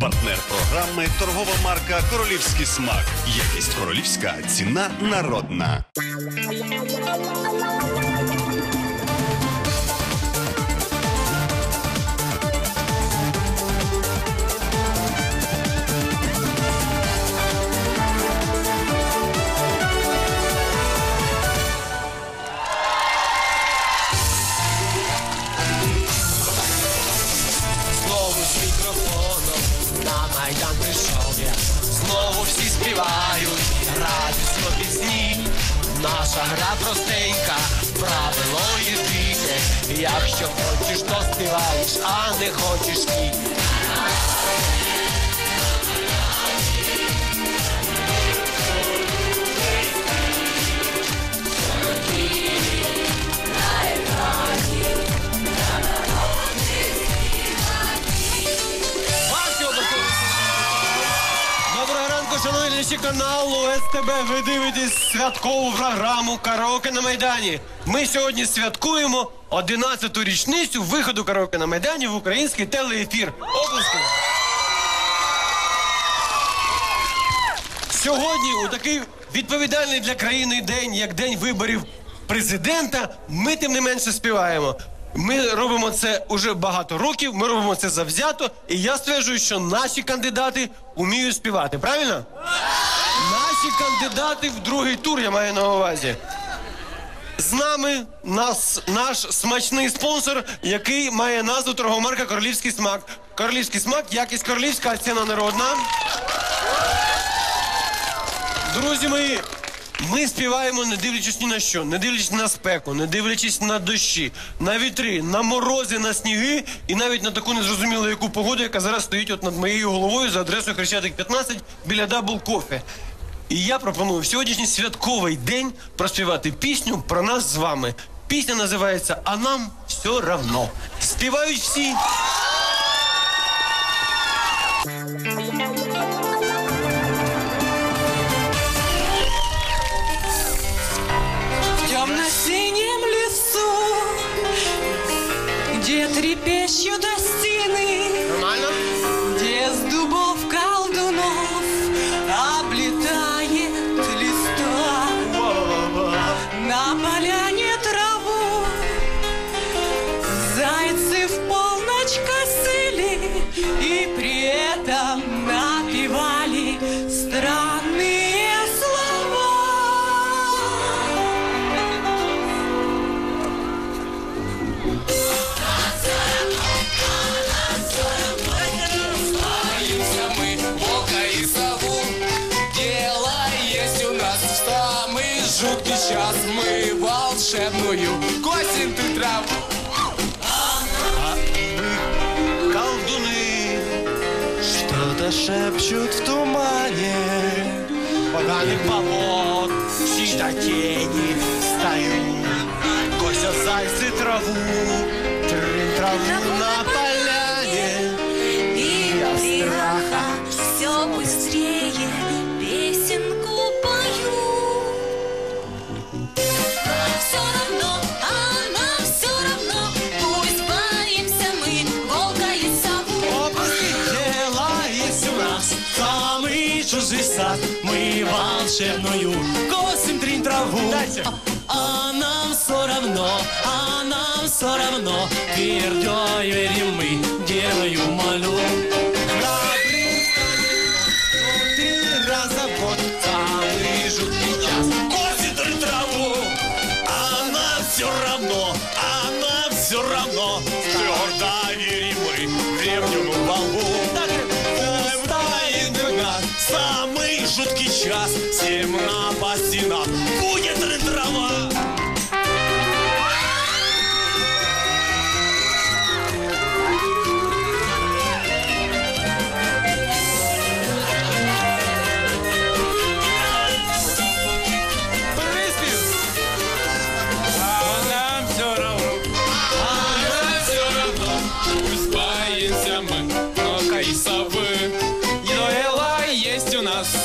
Партнер програми – торгова марка «Королівський смак». Якість королівська, ціна народна. Наша гра простенька, правило єдине. Якщо хочеш, то співаєш, а не хочеш – ні. Шановні глядачі каналу СТБ, ви дивитесь святкову програму «Караоке на Майдані». Ми сьогодні святкуємо 11-ту річницю виходу «Караоке на Майдані» в український телеефір. Оплески! Сьогодні, у такий відповідальний для країни день, як день виборів президента, ми тим не менше співаємо. Ми робимо це уже багато років, ми робимо це завзято, і я стверджую, що наші кандидати вміють співати, правильно? Наші кандидати в другий тур, я маю на увазі. З нами наш смачний спонсор, який має назву торгова марка «Королівський смак». «Королівський смак» – якість королівська, ціна народна. Друзі мої, ми співаємо, не дивлячись ні на що, не дивлячись на спеку, не дивлячись на дощі, на вітри, на морози, на сніги і навіть на таку незрозумілу яку погоду, яка зараз стоїть от над моєю головою за адресою Хрещатик, 15, біля Double Coffee. І я пропоную в сьогоднішній святковий день проспівати пісню про нас з вами. Пісня називається «А нам все равно». Співають всі. Где трепещут осины, где с дубов колдунов облетает листва, на поляне траву зайцы в полночь косили и при этом напевали странные слова. Сейчас мы волшебную косим ты траву. А вы, колдуны, что-то шепчут в тумане. Поганый повод, чьи-то тени встают. Косят зайцы траву, траву на поляне. И от страха все быстрее песенку пою. Все равно, а нам все равно, пусть боимся мы волка и сову. Делает у нас самый чужий сад, мы волшебную косим тринь траву. А нам все равно, а нам все равно, твердо верим мы, делаю молю. Добрый, ты разобот, самый жуткий час. Все равно, а нам все равно, твердо верим мы древнему волку. Пусть тает нас самый жуткий час, всем напасти нам будет трава.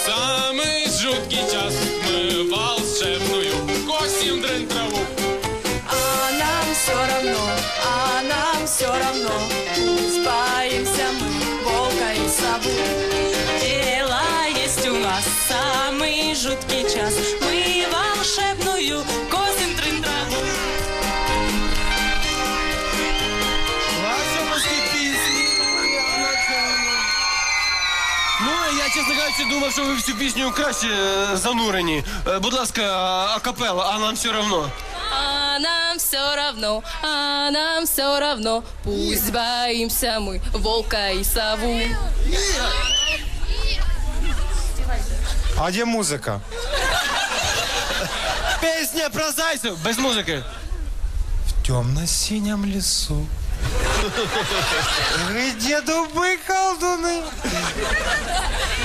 Самый жуткий час, мы волшебную косим. забудь. Дела есть у нас, самый жуткий час. Мы волшебную косим трын-траву. Чесно кажучи, думав, що ви всю пісню краще занурені. Будь ласка, акапелла, а нам все равно. А нам все равно, а нам все равно. Пусть боимся мы волка и сову. А где музыка? Песня про зайцев, без музыки. В темно-синем лесу. Где дуби, колдуни?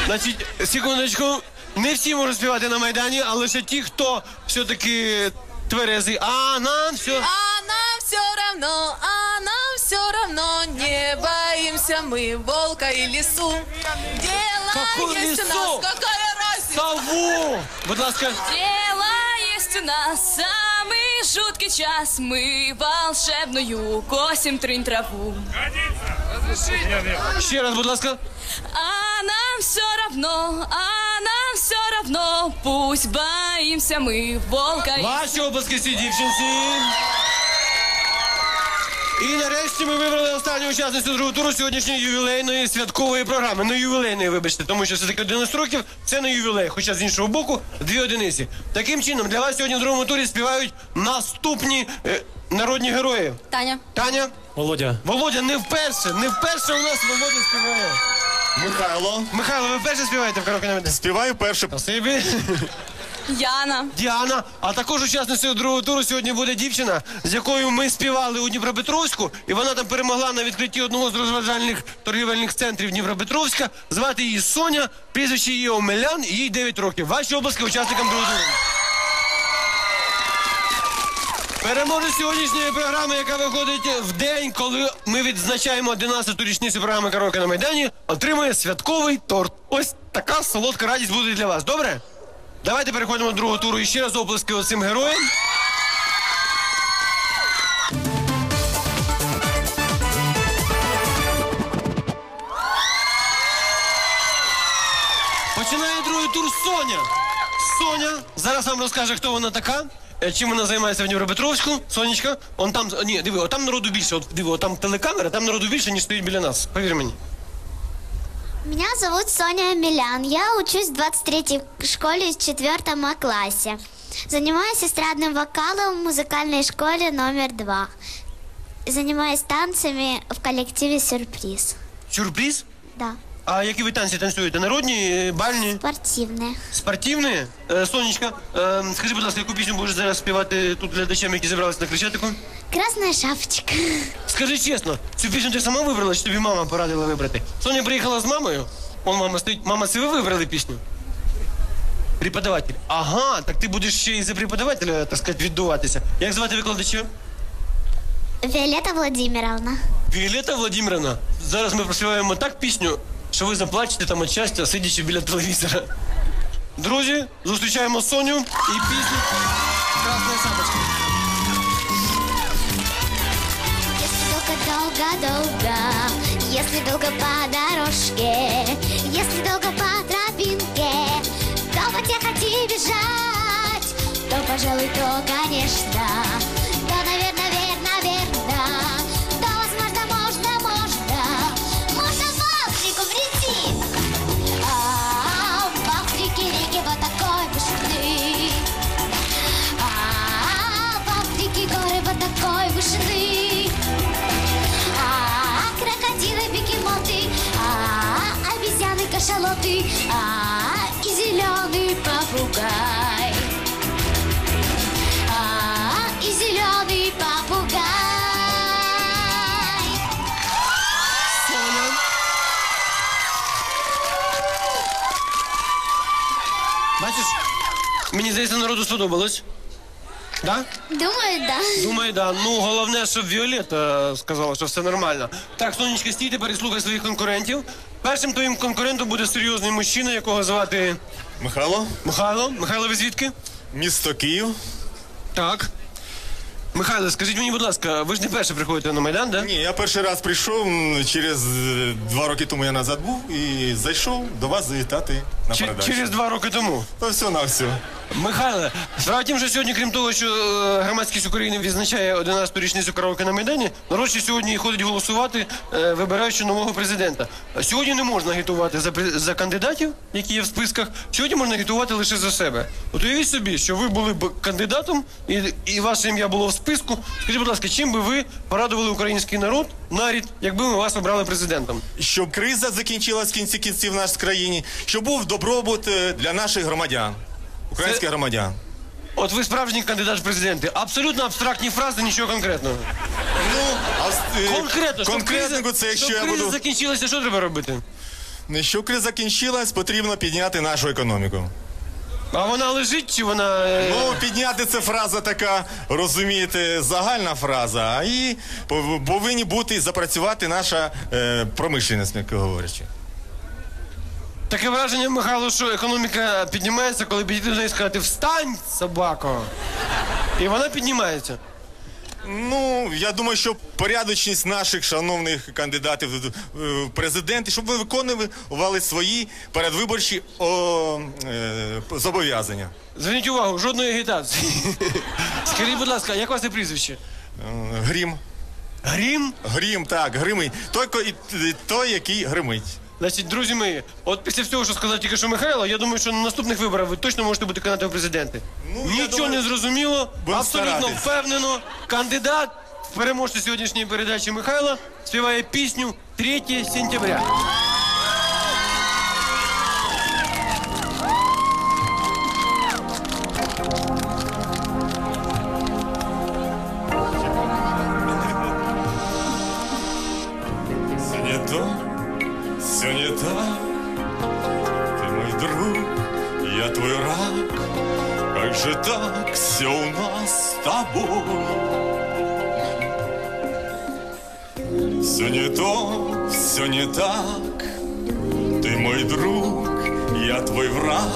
Значить, секундочку, не всі можуть співати на Майдані, а лише ті, хто все-таки тверезий. А нам все равно, а нам все равно. Не боимся мы волка и лису. Дело есть у нас, какая разница? Сову! Будь ласка. Дело есть у нас, самый жуткий час. Мы волшебную косим трынь траву. Ще раз, будь ласка. А нам все равно, а нам все равно. Пусть боимся мы волка. Ваші обласки, всі дівчинці. І нарешті ми вибрали останню учасницю другого туру сьогоднішньої ювілейної святкової програми. Не ювілейної, вибачте, тому що все-таки 11 років – це не ювілей, хоча з іншого боку – 2 одиниці. Таким чином, для вас сьогодні в другому турі співають наступні народні герої. Таня. Таня. Володя. Володя, не вперше у нас Володя співає. Михайло. Михайло, ви вперше співаєте в «Караоке на Майдані»? Співаю вперше. Спасибі. Діана. Діана. А також учасницею другого туру сьогодні буде дівчина, з якою ми співали у Дніпропетровську, і вона там перемогла на відкритті одного з розважальних торгівельних центрів Дніпропетровська. Звати її Соня, прізвище її Омелян, їй 9 років. Ваші обласки учасникам другого туру. Переможець сьогоднішньої програми, яка виходить в день, коли ми відзначаємо 11-ту річницю програми «Караоке на Майдані», отримує святковий торт. Ось така солодка радість буде для вас. Добре? Давайте переходимо до другого туру. І ще раз оплески оцим героям. Починає другий тур Соня. Соня зараз вам розкаже, хто вона така. Чим вона займається в Дніпропетровську. Сонечка, он там, ні, диви, отам народу більше, от, диви, отам телекамера, там народу більше, ніж стоїть біля нас, повір мені. Меня зовут Соня Омелян, я учусь в 23-й школе в 4-м А классе. Занимаюсь эстрадным вокалом в музыкальной школе номер 2. Занимаюсь танцами в коллективе «Сюрприз». Сюрприз? Да. А какие вы танцы танцуете? Народные, бальные? Спортивные. Спортивные? Сонечка, скажи, пожалуйста, какую песню будешь зараз спевать тут глядачам, которые собрались на Хрещатику? «Красная шапочка». Скажи честно, эту песню ты сама выбрала, или тебе мама порадила выбрать? Соня приехала с мамой, он мама стоит. Мама, вы выбрали песню? Преподаватель. Ага, так ты будешь еще из-за преподавателя, так сказать, віддуватися. Как зовут викладача? Виолетта Владимировна. Виолетта Владимировна. Зараз мы проспеваем так песню, що ви заплачете там від щастя, сидячи біля телевізора. Друзі, зустрічаємо Соню і пісню «Красна шапочка». Долго-долго-долго, если долго по дорожке, если долго по тропинке, то потеха тебе бежать, то, пожалуй, то, конечно, то, наверное, такой вышины. А-а-а, крокодилы, бегемоты, а-а-а, обезьяны, кашалоты, а-а-а, и зеленый попугай. А-а-а, и зеленый попугай. Соня. Бачишь, мені здається, народу сподобалось. Да? Думаю, да. Думаю, да. Ну, головне, щоб Віолетта сказала, що все нормально. Так, Сонечка, стій тепер і слухай своїх конкурентів. Першим твоїм конкурентом буде серйозний мужчина, якого звати... Михайло. Михайло. Михайло, ви звідки? Місто Київ. Так. Михайло, скажіть мені, будь ласка, ви ж не перше приходите на Майдан, да? Ні, я перший раз прийшов, через 2 роки тому я назад був і зайшов до вас завітати на передачу. Через 2 роки тому? То все на все. Михайло, справа тим, що сьогодні, крім того, що громадськість України відзначає 11-ту річницю караоке на Майдані, народ ще сьогодні ходить голосувати, вибираючи нового президента. Сьогодні не можна агітувати за кандидатів, які є в списках, сьогодні можна агітувати лише за себе. От уявіть собі, що ви були б кандидатом, і ваше ім'я було в списку. Скажіть, будь ласка, чим би ви порадували український народ, якби ми вас обрали президентом? Щоб криза закінчилась в кінці кінців в нашій країні, щоб був добробут для наших громадян. Українських громадян. От ви справжній кандидат в президенти. Абсолютно абстрактні фрази, нічого конкретного. Конкретно, це якщо я буду... Щоб криза закінчилася, що треба робити? Щоб криза закінчилась, потрібно підняти нашу економіку. А вона лежить, чи вона... Ну, підняти – це фраза така, розумієте, загальна фраза. І повинні бути, запрацювати наша промишленість, м'яко говорячи. Таке враження, Михайло, що економіка піднімається, коли підійти до неї і сказати «Встань, собако!» І вона піднімається. Ну, я думаю, що порядочність наших шановних кандидатів в президенти, щоб ви виконували свої передвиборчі зобов'язання. Зверніть увагу, жодної агітації. Скажіть, будь ласка, як ваше прізвище? Грим. Грим? Грим, так, гримить. Той, який гримить. Значить, друзі мої, от після всього, що сказав тільки що Михайло, я думаю, що на наступних виборах ви точно можете бути кандидатом в президенти. Нічого не зрозуміло, абсолютно впевнено. Кандидат в переможці сьогоднішньої передачі Михайла співає пісню «3 сентября». Все не так, ты мой друг, я твой рак. Как же так все у нас с тобой? Все не то, все не так, ты мой друг, я твой враг.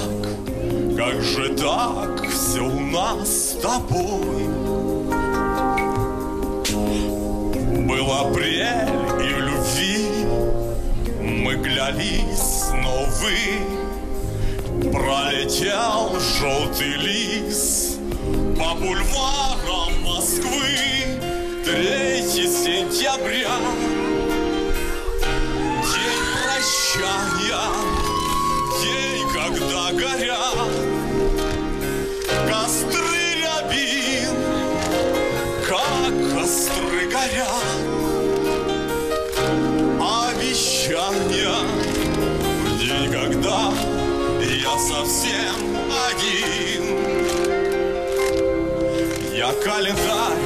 Как же так все у нас с тобой? Был апрель и в любви мы глялись, но, увы, пролетел желтый лис по бульварам Москвы. 3 сентября, день прощания, день, когда горят костры рябин, как костры горят. В день, когда я совсем один, я календарь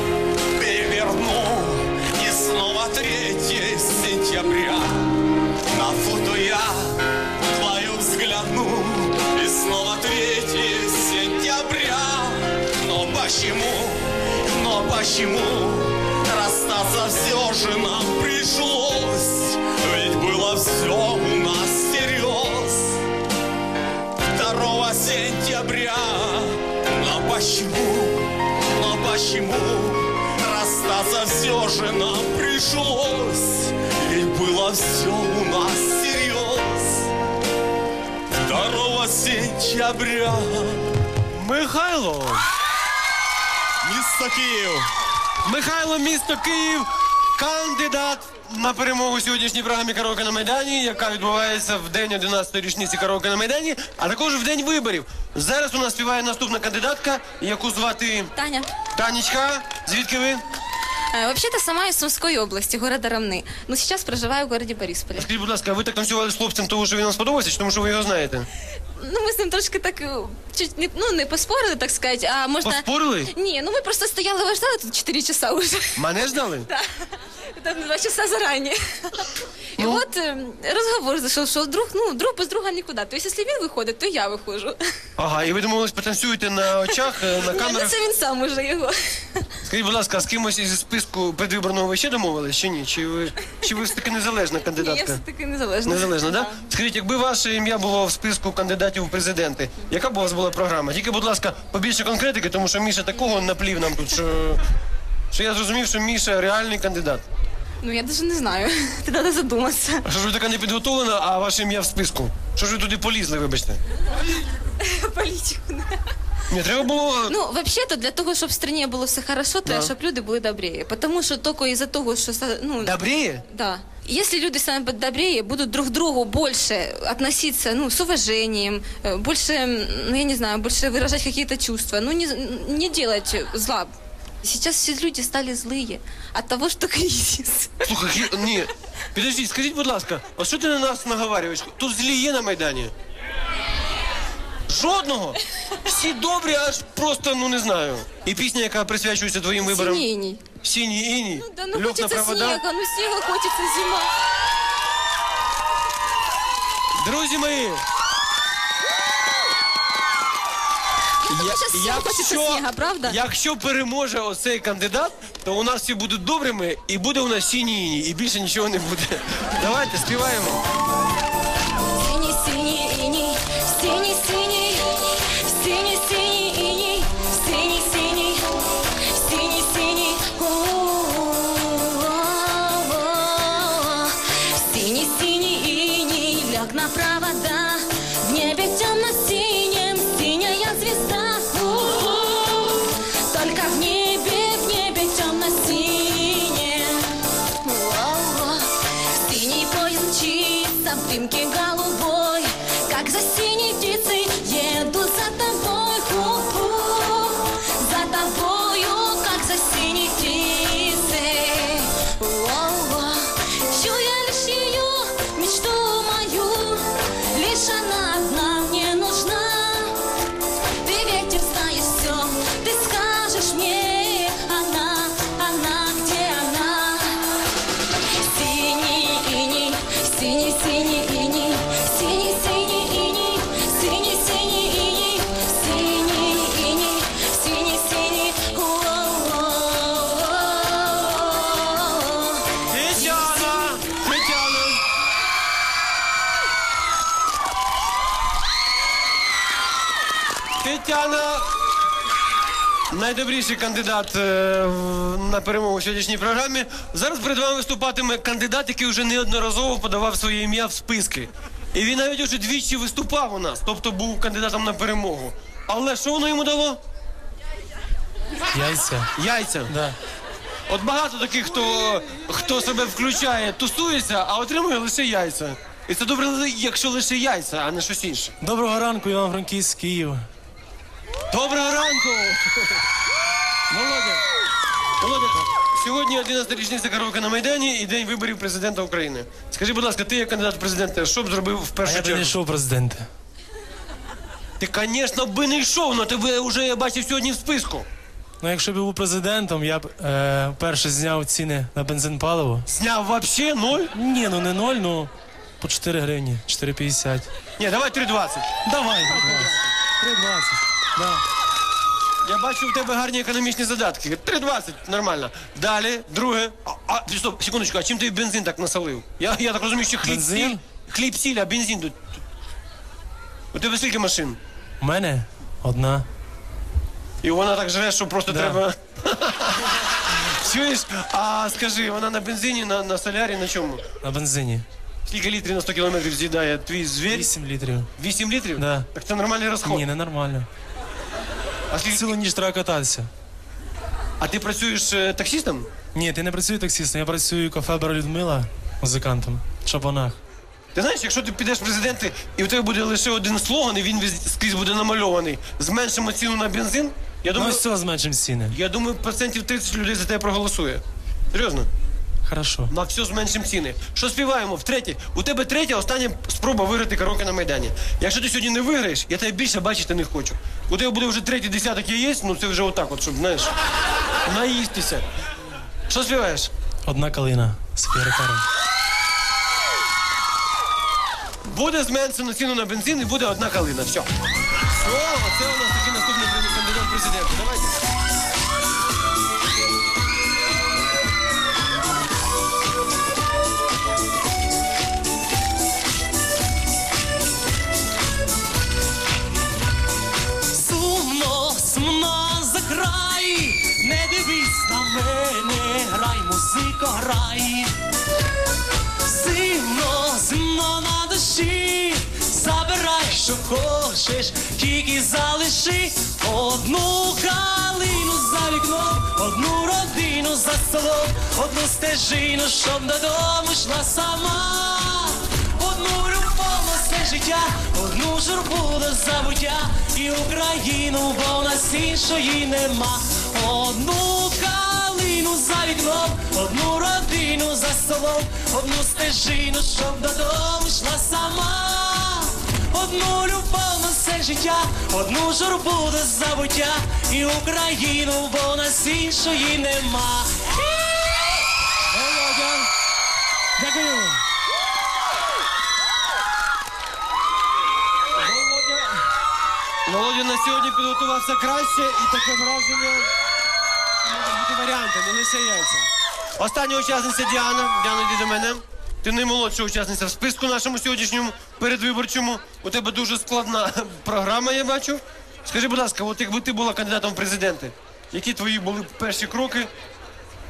переверну, и снова 3 сентября. На фото я твою взгляну, и снова 3 сентября. Но почему расстаться все же нам пришлось? Ведь было все у нас всерьез. 2 сентября. Но почему расстаться все же нам пришлось? Ведь было все у нас всерьез. 2 сентября. Михайло! Місто Київ! Михайло, місто Київ, кандидат на перемогу в сьогоднішній програмі «Караоке на Майдані», яка відбувається в день 11-ї річниці «Караоке на Майдані», а також в день виборів. Зараз у нас співає наступна кандидатка, яку звати... Таня. Танечка, звідки ви? Вообще-то сама из Сумской области, города Ромны. Но сейчас проживаю в городе Борисполе. Скажите, будь ласка, а вы так танцевали с хлопцем того, что вы нам сподобался, потому что вы его знаете? Ну, мы с ним трошки так, чуть не, ну, не поспорили, так сказать, а можно... Поспорили? Не, ну мы просто стояли, его ждали тут 4 часа уже. Меня ждали? Да, там 2 часа заранее. Ну? И вот разговор зашел, что друг, ну, друг без друга никуда. То есть, если он выходит, то я выхожу. Ага, и вы думали, потанцюете на очах, на камерах? Нет, это он сам уже его. Скажіть, будь ласка, з кимось із списку предвиборного ви ще домовились, чи ні? Чи ви все-таки незалежна кандидатка? Ні, я все-таки незалежна. Незалежна, так? Скажіть, якби ваше ім'я було в списку кандидатів у президенти, яка б у вас була програма? Тільки, будь ласка, побільше конкретики, тому що Міша такого наплів нам тут, що... що я зрозумів, що Міша реальний кандидат? Ну, я навіть не знаю. Ти треба задуматися. А що ж ви така не підготовлена, а ваше ім'я в списку? Що ж ви туди полізли, вибачте? Політику, не. Ні, треба було... Ну, взагалі-то, для того, щоб в країні було все добре, треба, щоб люди були добріші. Тому що тільки із-за того, що... Добріші? Так. Если люди сами добрее, будут друг к другу больше относиться, ну, с уважением, больше, ну, я не знаю, больше выражать какие-то чувства, ну, не делать зла. Сейчас все люди стали злые от того, что кризис. Слушай, нет, подожди, скажите, будь ласка, а что ты на нас наговариваешь? Тут злые на Майдане? Жодного? Всі добрі, аж просто, ну, не знаю. І пісня, яка присвячується твоїм виборам. «Сіній іній». «Сіній іній»? Ну, да, ну, хочеться снігу, ну, снігу хочеться, зима. Друзі мої, якщо переможе оцей кандидат, то у нас всі будуть добрими, і буде у нас «Сіній іній», і більше нічого не буде. Давайте, співаємо. «Сіній, сіній іній, сіній, сіній». Найдобріший кандидат на перемогу в сьогоднішній програмі. Зараз перед вами виступатиме кандидат, який вже неодноразово подавав своє ім'я в списки. І він навіть уже двічі виступав у нас, тобто був кандидатом на перемогу. Але що воно йому дало? Яйця. Яйця? Так. От багато таких, хто себе включає, тусується, а отримує лише яйця. І це добре, якщо лише яйця, а не щось інше. Доброго ранку, Івано-Франківськ, Київ. Доброго ранку! Володя, сьогодні 11-та річниця «Караоке на Майдані» і День виборів президента України. Скажи, будь ласка, ти як кандидат в президенти, що б зробив в першу чергу? А я б не йшов президента. Ти, звісно, б не йшов, але тебе вже, я бачив, сьогодні в списку. Ну, якщо б був президентом, я б перше зняв ціни на бензин-паливо. Зняв взагалі? Ноль? Ні, ну не ноль, ну по 4 гривні, 4,50. Ні, давай 3,20. Давай, 3,20. 3,20. Я бачу, у тебе гарні економічні задатки. 3,20, нормально. Далі, друге. Стоп, секундочку, а чим ти бензин так насолив? Я так розумію, що хліб-сіль, а бензин тут. У тебе скільки машин? У мене одна. І вона так жре, що просто треба... Чуєш? А скажи, вона на бензині, на солярі, на чому? На бензині. Скільки літрів на 100 кілометрів з'їдає твій звір? 8 літрів. 8 літрів? Так. Так це нормальний розход? Ні, не нормально. Цілу ніч треба кататися. А ти працюєш таксістом? Ні, я не працюю таксістом, я працюю в кафе Бер Людмила музикантом в Шабанах. Ти знаєш, якщо ти підеш в президенти і в тебе буде лише один слоган, і він скрізь буде намальований, зменшимо ціну на бензин, я думаю... Ну все, зменшимо ціни. Я думаю, процентів 30 людей за тебе проголосує. Серйозно? Хорошо. На все зменшимо ціни. Що співаємо? Втретє. У тебе третя, остання спроба виграти «Караоке на Майдані». Якщо ти сьогодні не виграєш, я тебе більше бачити не хочу. У тебе буде вже третій десяток яєць, ну це вже отак от, щоб, знаєш, наїстися. Що співаєш? «Одна калина» з Фіоритаром. Буде зменшено ціну на бензин і буде одна калина. Все. Все, оце у нас такий наступний кандидат президента. Давайте. не дивись на мене, грай, музико, грай. Зимно, зимно на душі, забирай, що хочеш, тільки залиши одну калину за вікном, одну родину за столом, одну стежину, щоб додому йшла сама. Одну любов на все життя, одну журбу до забуття, і Україну, бо в нас іншої нема. Одну калину за вікном, одну родину за столом, одну стежину, щоб додому йшла сама. Одну любов на все життя, одну журбу до забуття, і Україну, бо в нас іншої нема. Дякую! Володя на сьогодні підготувався краще, і таке враження можуть бути варіанти, але не все яйця. Остання учасниця Діана. Діана, йди до мене. Ти наймолодша учасниця в списку нашому сьогоднішньому передвиборчому. У тебе дуже складна програма, я бачу. Скажи, будь ласка, от якби ти була кандидатом в президенти, які твої були перші кроки,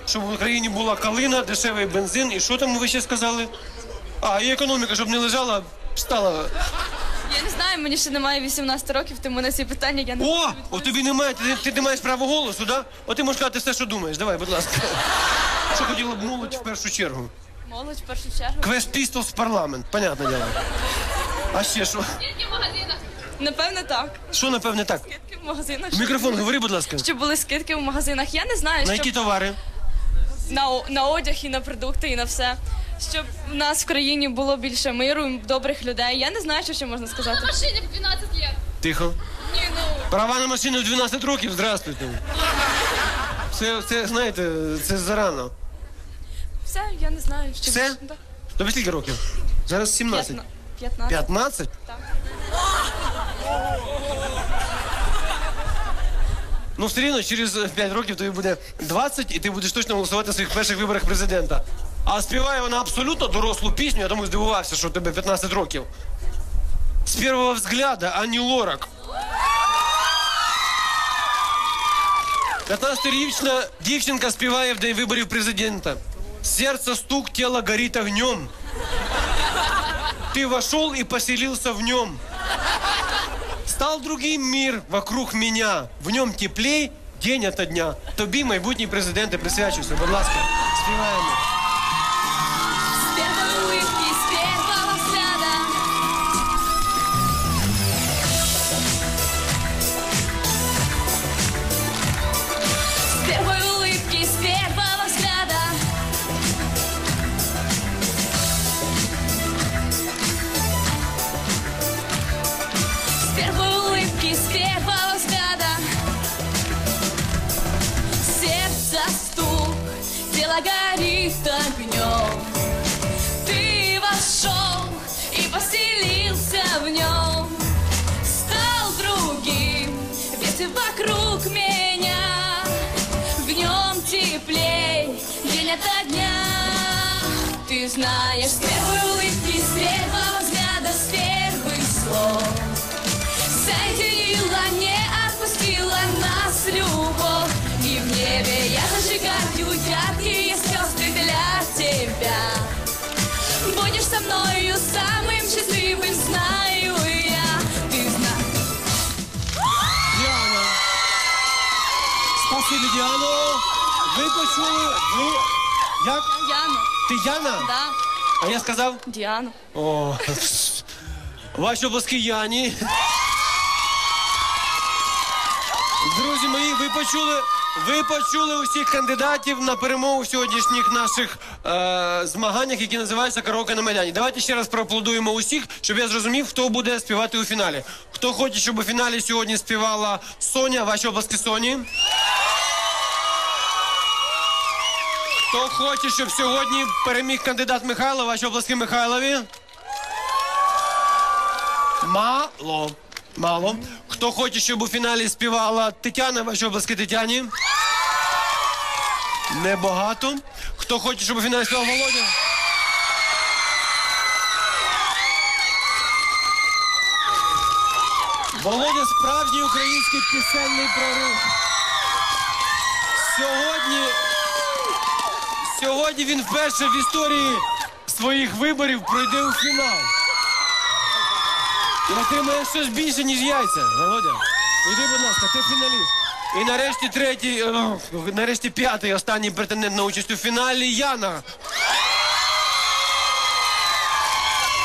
щоб в Україні була калина, дешевий бензин, і що там ви ще сказали? А, і економіка, щоб не лежала, стала... Я не знаю, мені ще немає 18 років, тому на ці питання я не можу відповісти. О, тобі немає, ти не маєш права голосу, так? О, ти можеш сказати все, що думаєш. Давай, будь ласка. Що хотіла б молодь в першу чергу? Молодь в першу чергу? Квест пістолс в парламент, понятне діло. А ще що? Скидки в магазинах. Напевне так. Що напевне так? Скидки в магазинах. Мікрофон, говори, будь ласка. Щоб були скидки в магазинах, я не знаю, щоб... На які товари? На одяг, і на продукти, і на все. Щоб в нас в країні було більше миру, добрих людей. Я не знаю, що ще можна сказати. Права на машині в 12 років. Тихо. Ні, ну... Права на машину в 12 років? Здравствуйте. Це, знаєте, це зарано. Все, я не знаю. Все? Тобі скільки років? Зараз 17. 15. 15? Так. Ну, все рівно, через 5 років тобі буде 20, і ти будеш точно голосувати в своїх перших виборах президента. А співає вона абсолютно дорослу пісню, я тому здивувався, що тебе 15 років. З першого взгляду, Ані Лорак. 15-річна дівчинка співає в день виборів президента. Серце стук, тіло горить огнем. Ти вошел і поселився в ньому. Стал другим мир вокруг меня. В ньому теплей день ото дня. Тобі, майбутній президенте, присвячуйся. Будь ласка, співаємо. Горит огнем. Ты вошел и поселился в нем. Стал другим, ведь вокруг меня. В нем теплей день ото дня. Ты знаешь, с первой улыбки, с первого взгляда, с первых слов соединила, не отпустила нас любовь. И в небе я зажигаю яркие тебя. Будешь со мною самым счастливым, знаю я. Ты знаешь. Діана. Спасибо, Діано. Ви почули? Ви... Як? Яна. Ти Яна? Да. А я сказав? Діана. О, ваші обласки Яні. Друзі мої, ви почули? Ви почули усіх кандидатів на перемогу в сьогоднішніх наших змаганнях, які називаються «Караоке на Майдані». Давайте ще раз проаплодуємо усіх, щоб я зрозумів, хто буде співати у фіналі. Хто хоче, щоб у фіналі сьогодні співала Соня, ваші обласки Соні. Хто хоче, щоб сьогодні переміг кандидат Михайло, ваші обласки Михайлові. Мало. Мало. Хто хоче, щоб у фіналі співала Тетяна, ваші обласки Тетяні? Небагато. Хто хоче, щоб у фіналі співав Володя? Володя – справжній український пісенний прорив. Сьогодні він вперше в історії своїх виборів пройде у фінал. Він отримає щось більше, ніж яйця, Володя. Іди, будь ласка, ти фіналіст. І нарешті п'ятий, останній претендент на участь у фіналі, Яна.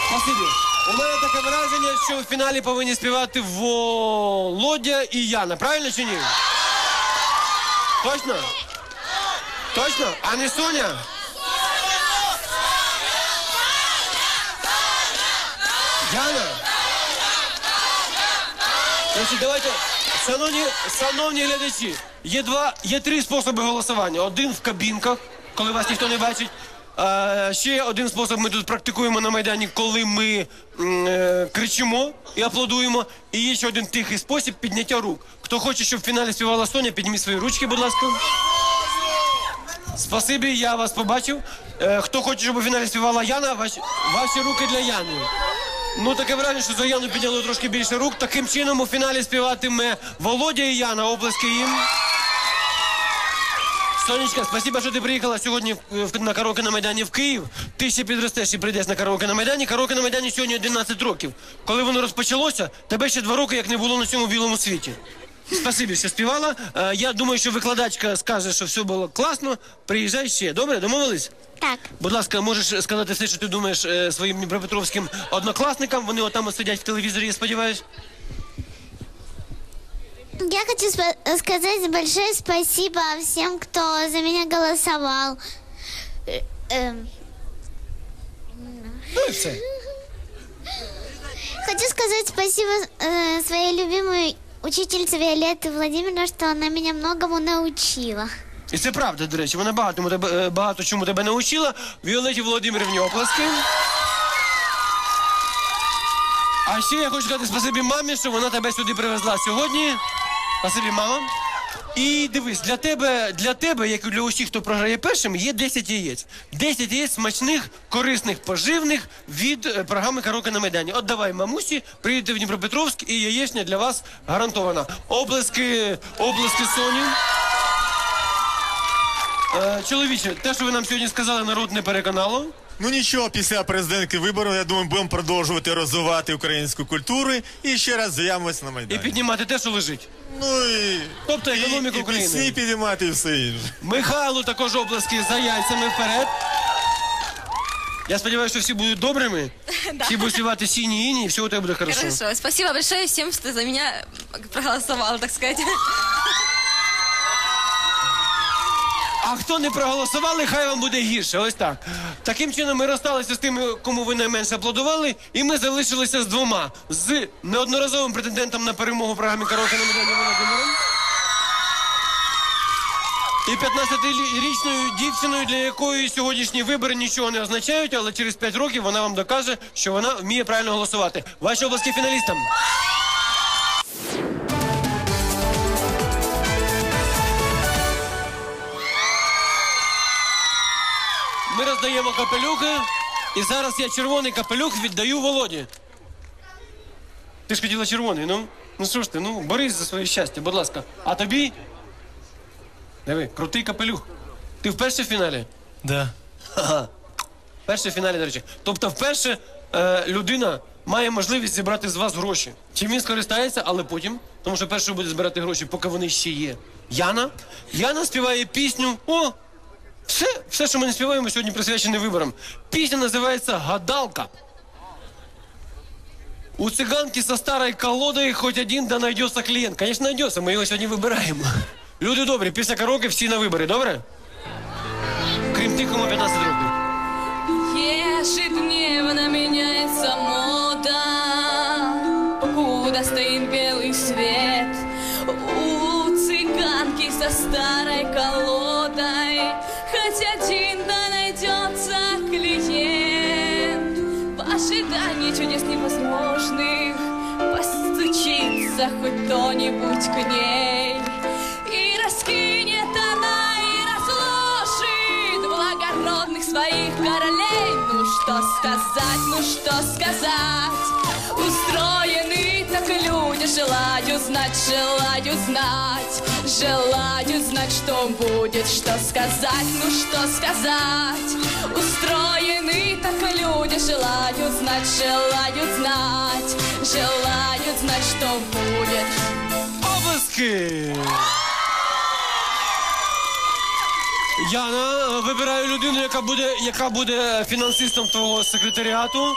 Спасибі. У мене таке враження, що в фіналі повинні співати Володя і Яна. Правильно чи ні? Точно? Точно? А не Соня? Соня! Соня! Соня! Яна? Значить, давайте, шановні глядачі, є три способи голосування. Один в кабінках, коли вас ніхто не бачить. Ще один спосіб ми тут практикуємо на Майдані, коли ми кричимо і аплодуємо. І є ще один тихий спосіб – підняття рук. Хто хоче, щоб в фіналі співала Соня, підніміть свої ручки, будь ласка. Спасибі, я вас побачив. Хто хоче, щоб у фіналі співала Яна, ваші руки для Яни. Ну, таке враження, що за Яну підняло трошки більше рук. Таким чином у фіналі співатиме Володя і Яна. Оплески їм. Сонечка, спасибо, що ти приїхала сьогодні на караоке на Майдані в Київ. Ти ще підростеш і прийдеш на караоке на Майдані. Караоке на Майдані сьогодні 11 років. Коли воно розпочалося, тебе ще 2 роки, як не було на цьому білому світі. Спасибі, що співала. Я думаю, що викладачка скаже, що все було класно. Приїжджай ще. Добре? Домовились? Так. Будь ласка, можеш сказати все, що ти думаєш своїм дніпропетровським однокласникам? Вони отам сидять в телевізорі, я сподіваюся. Я хочу сказать большое спасибо всем, кто за меня голосовал. Ну и все. Хочу сказать спасибо своей любимой учительце Виолетте Владимировне, что она меня многому научила. И це правда, до речі, вона багато чому тебе научила. Віолетті Володимирівні оплески. А ще я хочу сказати спасибі мамі, що вона тебе сюди привезла сьогодні. Спасибі, мама. І дивись, для тебе, як і для усіх, хто програє першим, є 10 яєць. 10 яєць смачних, корисних, поживних від програми «Караоке на Майдані». От давай, мамусі, приїдете в Дніпропетровськ, і яєчня для вас гарантована. Облески Соні. Чоловіче, те, що ви нам сьогодні сказали, народ не переконало. Ну нічого, після президентських виборів, я думаю, будемо продовжувати розвивати українську культуру і ще раз з'явимося на Майдані. І піднімати те, що лежить. Ну і... Тобто економіку України. І пісні піднімати, і все інше. Михайлу також оплески за яйцями вперед. Я сподіваюся, що всі будуть добрими, всі будуть співати сіні іні, і все у тебе буде хорошо. Хорошо. Спасибо большое всім, що за мене проголосували, так сказати. А хто не проголосували, хай вам буде гірше. Ось так. Таким чином ми розсталися з тими, кому ви найменше аплодували, і ми залишилися з 2. З неодноразовим претендентом на перемогу в програмі «Караоке на Майдані» Володимиром. І 15-річною дівчиною, для якої сьогоднішні вибори нічого не означають, але через 5 років вона вам докаже, що вона вміє правильно голосувати. Ваші оплески фіналістам. Ми роздаємо капелюхи, і зараз я червоний капелюх віддаю Володі. Ти ж хотіла червоний, ну що ж ти, ну борись за своє щастя, будь ласка. А тобі, диви, крутий капелюх. Ти вперше в фіналі? Да. Вперше в фіналі, до речі. Тобто вперше людина має можливість зібрати з вас гроші. Чим він скористається, але потім, тому що першою буде збирати гроші, поки вони ще є. Яна співає пісню «О». Все, що ми не співаємо, сьогодні присвячене виборам. Пісня називається «Гадалка». У цыганки со старой колодой хоть один да найдется клиент. Конечно, найдется, мы его сегодня выбираем. Люди добрі, після караоке всі на вибори, добре? Крім тих, кому 15 років. Ежедневно меняется мода, куда стоит белый свет. У цыганки со старой колодой хоть один да найдется клиент. В ожидании чудес невозможных постучится хоть кто-нибудь к ней. И раскинет она и разложит благородных своих королей. Ну что сказать, ну что сказать, устроены так люди, желаю знать, что будет, что сказать, ну что сказать. Устроены так люди, желаю знать, что будет. Обыски! Яна, вибираю людину, яка буде фінансистом твого секретаріату.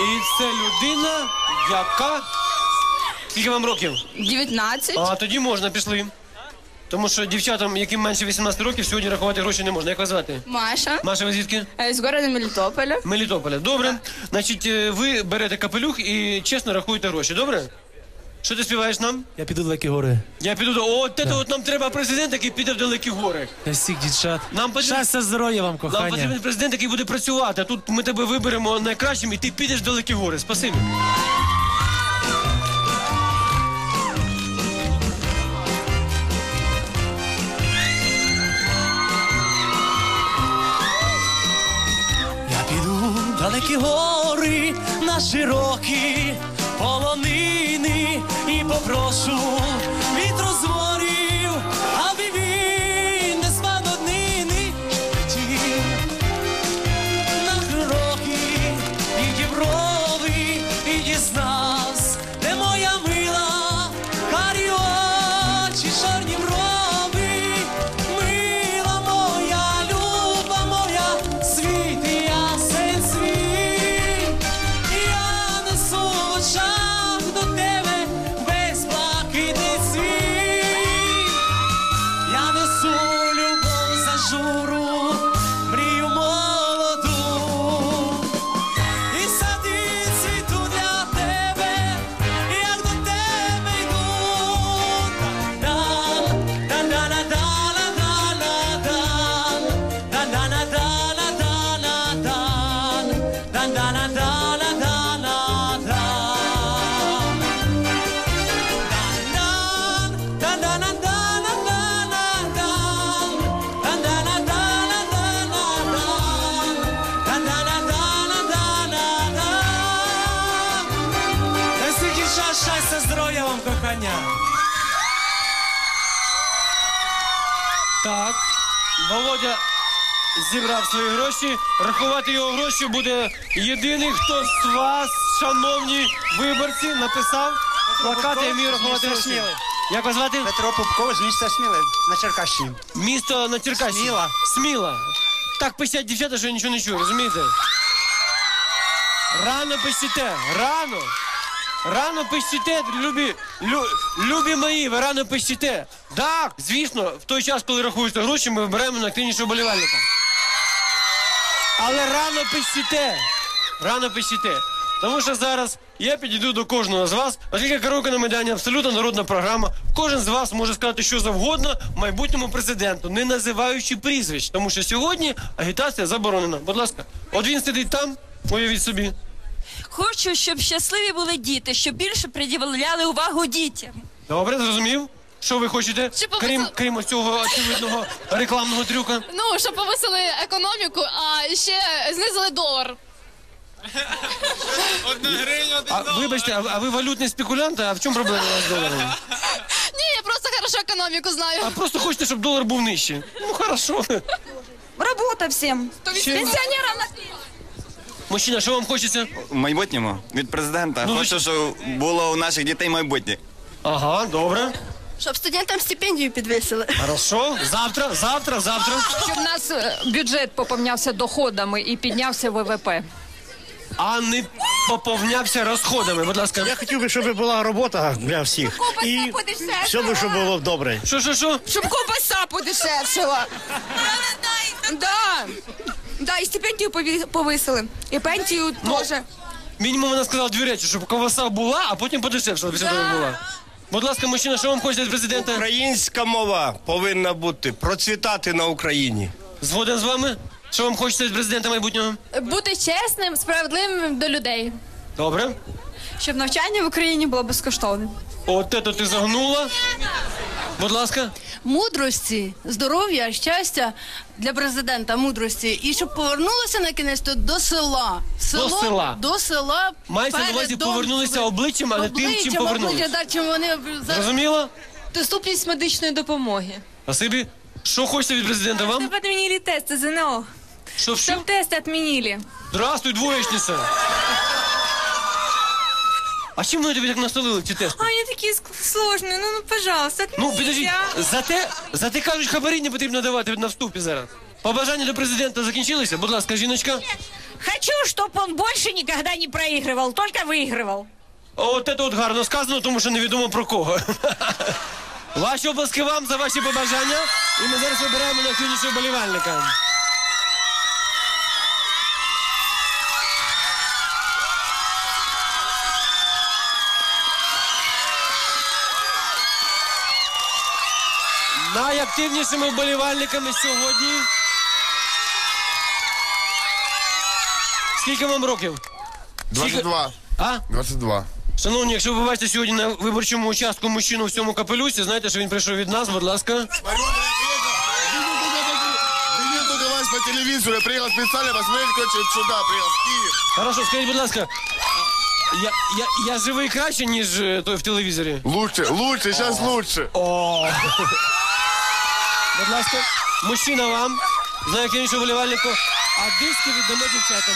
І це людина, яка... Скільки вам років? 19. А тоді можна, пішли. Тому що дівчатам, яким менше 18 років, сьогодні рахувати гроші не можна. Як вас звати? Маша. Маша, ви звідки? З міста Мелитополя. Мелитополя, добре. Значить, ви берете капелюх і чесно рахуєте гроші, добре? Що ти співаєш нам? Я піду в далекі гори. Я піду до... От нам треба президент, який піде в далекі гори. Для всіх дівчат. Щастя, здоров'я вам, кохання. Нам потрібен президент, який буде працювати. А тут ми тебе виберемо найкращим, і ти підеш в далекі гори. Спасибі. Я піду в далекі гори, на широкі полонини, і попрошу вітру з морів, аби він не спав однини. На кроки і ті брови, і дізнавсь, де моя мила, карі очі, чорні брови. Мила моя, люба моя, світ і ясен світ, я несу час. Так, Володя зібрав свої гроші, рахувати його гроші буде єдиний, хто з вас, шановні виборці, написав плакати, я вмію рахувати гроші. Як вас звати? Петро Пупков з міста Сміли, на Черкащині. Місто на Черкащині? Сміла. Сміла. Так пишуть дівчата, що я нічого не чую, розумієте? Рано пишете, рано. Рано пишете, любі мої, ви рано пишете. Так, звісно, в той час, коли рахуються гроші, ми вибираємо найактивнішого болівальника. Але рано пишете, рано пишете. Тому що зараз я підійду до кожного з вас, оскільки «Караоке на Майдані» – абсолютно народна програма. Кожен з вас може сказати що завгодно майбутньому президенту, не називаючи прізвищ. Тому що сьогодні агітація заборонена. Будь ласка, от він сидить там, уявіть собі. Хочу, щоб щасливі були діти, щоб більше приділяли увагу дітям. Добре, зрозумів. Що ви хочете, крім ось цього очевидного рекламного трюка? Ну, щоб повисили економіку, а ще знизили долар. 1 гривня, 1 долар. Вибачте, а ви валютний спекулянт, а в чому проблема з доларом? Ні, я просто хорошо економіку знаю. А просто хочете, щоб долар був нижчий? Ну, хорошо. Робота всім. Пенсіонерам на пенсію. Мужчина, що вам хочеться? Майбутньому. Від президента. Хочу, щоб було у наших дітей майбутнє. Ага, добре. Щоб студентам стипендію підвисили. Хорошо. Завтра. Щоб у нас бюджет поповнявся доходами і піднявся ВВП. А не поповнявся розходами, будь ласка. Я хотів би, щоб була робота для всіх. І все, щоб було добре. Що? Щоб ковбаса подешевшила. Да, і стипендію повисили. І пенсію теж. Мінімум вона сказала дві речі, щоб ковбаса була, а потім подешевшила. Будь ласка, мужчина, що вам хочеться від президента? Українська мова повинна бути, процвітати на Україні. Згоден з вами? Що вам хочеться від президента майбутнього? Бути чесним, справедливим до людей. Добре. Щоб навчання в Україні було безкоштовним. От це ти загнула. Будь ласка. Мудрості, здоров'я, щастя для президента, мудрості. І щоб повернулося на кінець то до села. До села. Мається на увазі повернулися обличчям, а не тим, чим повернулися. Зрозуміло? Доступність медичної допомоги. Спасибі. Що хочете від президента вам? Щоб відмінили тести ЗНО. Щоб тести відмінили. Здравствуй, двоєчниця. А чим вони тобі так настолили ці тести? Вони такі складні, пожалуйста, відмініть, а? За те, кажуть, хабарі не потрібно давати на вступі зараз. Побажання до президента закінчилися? Будь ласка, жіночка. Хочу, щоб він більше ніколи не проігрував, тільки вигрував. От це от гарно сказано, тому що невідомо про кого. Ваші обласки вам за ваші побажання. І ми зараз вибираємо найактивнішого болівальника. Найактивнішими болівальниками сьогодні. Скільки вам років? 22. А? 22. Шановні, якщо ви бачите сьогодні на виборчому участку мужчину в цьому капелюсі, знаєте, що він прийшов від нас, будь ласка. Він тут у вас по телевізору, я приїхав спеціально, посмотрите, сюди приїхав, в Київ. Хорошо, скажіть, будь ласка, я живий краще, ніж той в телевізорі? Лучше, зараз лучше. Будь ласка, мужчина вам, знає активнішого вболівальника, а диски віддамо дівчатам.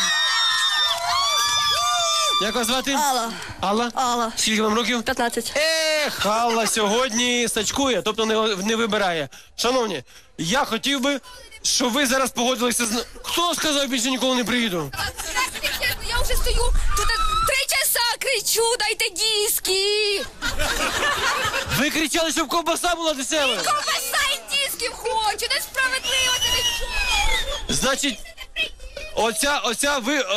Як вас звати? Алла. Алла? Алла. Скільки вам років? 15. Ех, Алла сьогодні стачкує, тобто не вибирає. Шановні, я хотів би, щоб ви зараз погодилися з... Хто сказав, більше ніколи не приїду? Я вже стою, тут 3 часа кричу, дайте диски! Ви кричали, щоб ковбаса була десела? Ковбаса і дисків хочу, несправедливо, це нічого! Значить...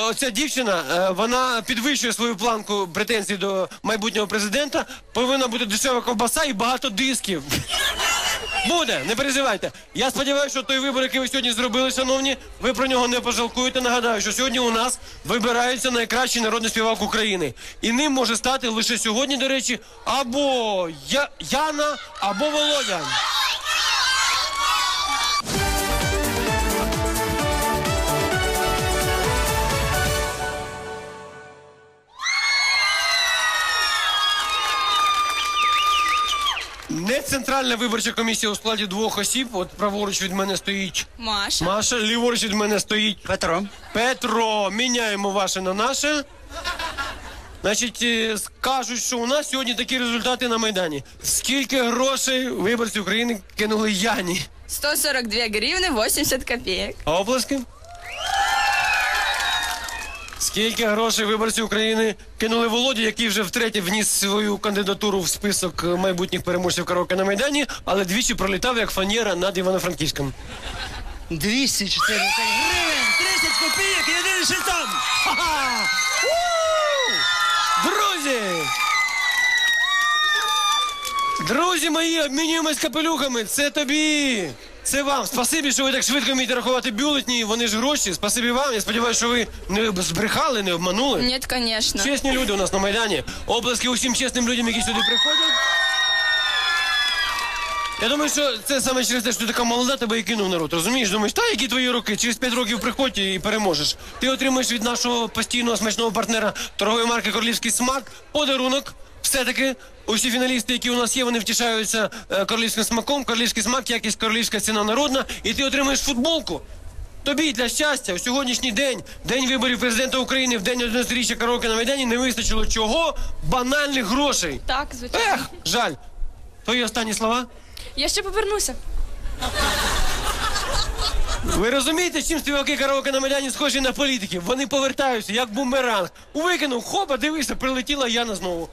Оця дівчина, вона підвищує свою планку претензій до майбутнього президента. Повинна бути дешева ковбаса і багато дисків. Буде, не переживайте. Я сподіваюся, що той вибір, який ви сьогодні зробили, шановні, ви про нього не пожалкуєте. Нагадаю, що сьогодні у нас вибирається найкращий народний співак України. І ним може стати лише сьогодні, до речі, або Яна, або Володя. Не Центральна виборча комісія у складі 2 осіб. От праворуч від мене стоїть... Маша. Маша, ліворуч від мене стоїть... Петро. Петро. Міняємо ваше на наше. Значить, скажуть, що у нас сьогодні такі результати на Майдані. Скільки грошей виборці України кинули Яні? 142 гривни, 80 копійок. А оплески? Скільки грошей виборці України кинули Володі, який вже втретє вніс свою кандидатуру в список майбутніх переможців «Караоке на Майдані», але двічі пролітав, як фанера, над Івано-Франківськом. 214 гривень, 30 копійок, єдиний шестом! Ха-ха! Друзі! Друзі мої, обмінюємось капелюхами, це тобі! Це вам. Спасибі, що ви так швидко вмієте рахувати бюлетні, вони ж гроші. Спасибі вам. Я сподіваюся, що ви не збрехали, не обманули. Ні, звісно. Чесні люди у нас на Майдані. Оплески усім чесним людям, які сюди приходять. Я думаю, що це саме через те, що ти така молода, тебе і кинув народ, розумієш? Думаєш, та, які твої роки, через 5 років приходь і переможеш. Ти отримаєш від нашого постійного смачного партнера торгової марки «Королевський смак» подарунок. Все-таки усі фіналісти, які у нас є, вони втішаються королівським смаком. Королівський смак, якість королівська, ціна народна. І ти отримаєш футболку. Тобі для щастя у сьогоднішній день, день виборів президента України, в день 11-річчя «Караоке на Майдані» не вистачило чого? Банальних грошей. Так, звичайно. Ех, жаль. Твої останні слова? Я ще повернуся. Ви розумієте, чим співаки «Караоке на Майдані» схожі на політиків? Вони повертаються, як бумеранг. Викинув, хопа, дивися, прилетіла Яна знову.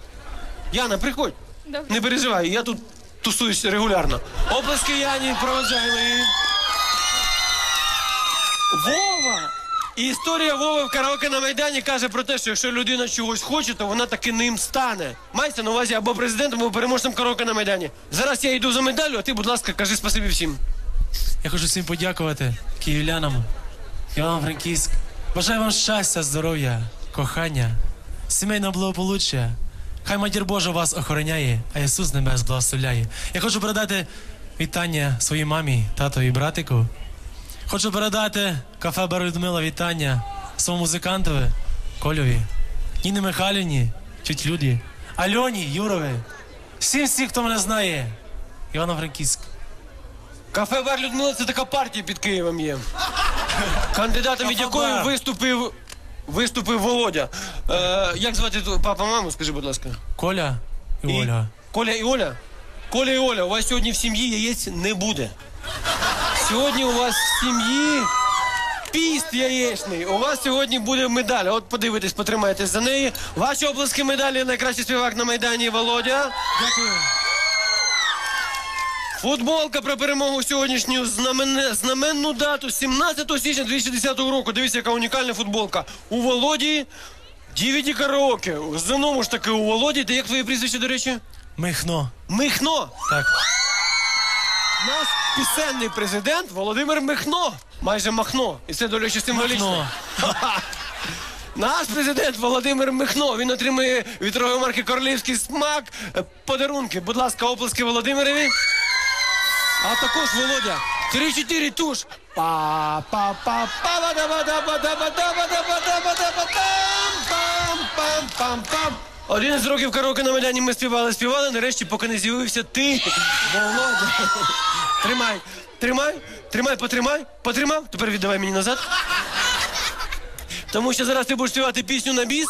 Яна, приходь. Добре. Не переживай, я тут тусуюсь регулярно. Оплески Яні, проводжаємо її. Вова! І історія Вови в «Караоке на Майдані» каже про те, що якщо людина чогось хоче, то вона таки ним стане. Мається на увазі або президентом, або переможцем «Караоке на Майдані». Зараз я йду за медалю, а ти, будь ласка, кажи спасибі всім. Я хочу всім подякувати, київлянам, Івано-Франківськ. Бажаю вам щастя, здоров'я, кохання, сімейного благополуччя. Хай матір Божа вас охороняє, а Ісус небес благословляє. Я хочу передати вітання своїй мамі, татові і братику. Хочу передати кафе Бер Людмила вітання своєму музикантові Кольові, Ніні Михайлівні, тьоті Люді, Альоні Юрові, всім, хто мене знає, Івано-Франківськ. Кафе Бер Людмила – це така партія під Києвом є, кандидатом від якої виступив Володя. Як звати папа, маму, скажи, будь ласка? Коля і Оля. Коля і Оля? Коля і Оля, у вас сьогодні в сім'ї яєць не буде. Сьогодні у вас в сім'ї піст яєчний. У вас сьогодні буде медаль. От подивитесь, потримайтесь за неї. Ваші оплески медалі. Найкращий співак на Майдані Володя. Дякую. Футболка про перемогу сьогоднішню, знаменну дату, 17 січня 2010 року. Дивіться, яка унікальна футболка. У Володі DVD караоке. Знову ж таки, у Володі. Де як твоє прізвище, до речі? Михно. Михно? Так. Наш пісенний президент Володимир Михно. Майже Махно. І це, до речі, символічно. Наш президент Володимир Михно. Він отримує від торгової марки «Королевський смак» подарунки. Будь ласка, оплески Володимирові. А також, Володя, 3-4 туш. Один із років караоке на Майдані ми співали, нарешті, поки не з'явився ти, Володя. Тримай, потримав. Тепер віддавай мені назад. Тому що зараз ти будеш співати пісню на біс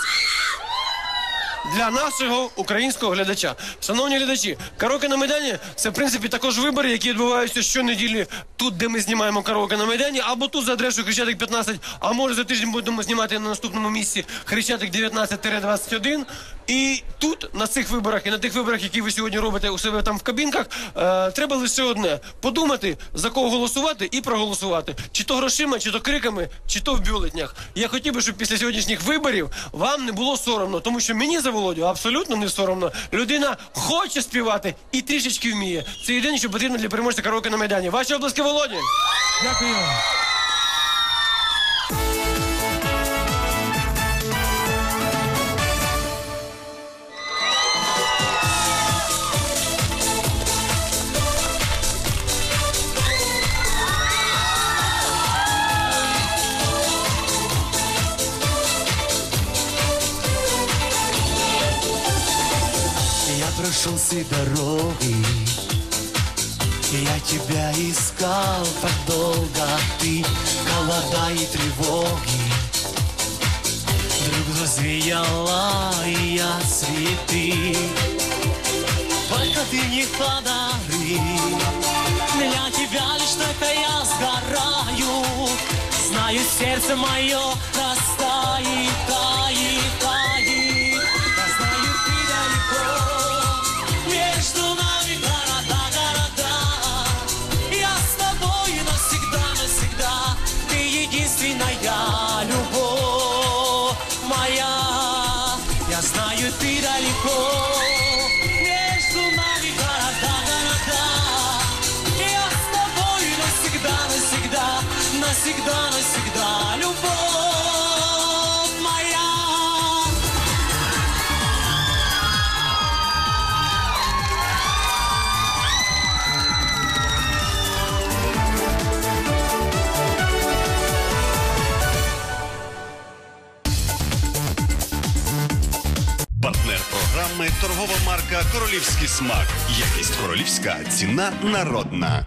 для нашого українського глядача. Шановні глядачі, караоке на Майдані – це, в принципі, також вибори, які відбуваються щонеділі тут, де ми знімаємо караоке на Майдані, або тут за адресою Хрещатик 15, а може за тиждень будемо знімати на наступному місці Хрещатик 19-21. І тут, на цих виборах, і на тих виборах, які ви сьогодні робите у себе там в кабінках, треба лише одне – подумати, за кого голосувати і проголосувати. Чи то грошима, чи то криками, чи то в бюлетнях. Я хотів би, щоб після сьогоднішніх виборів вам не було соромно, тому що мені за Володю абсолютно не соромно. Людина хоче співати і трішечки вміє. Це єдине, що потрібно для переможця караоке на Майдані. Ваші оплески Володі! Дякую! Я прошел все дороги, я тебя искал так долго, ты холода и тревоги. Вдруг засияла и я цветы, только ты не подари. Для тебя лишь только я сгораю, знаю, сердце мое растает, тает, тает. Единственная любовь моя, я знаю, ты далеко. Между нами города, я с тобой навсегда, любовь моя. Партнер програми – торгова марка «Королівський смак». Якість королівська, ціна народна.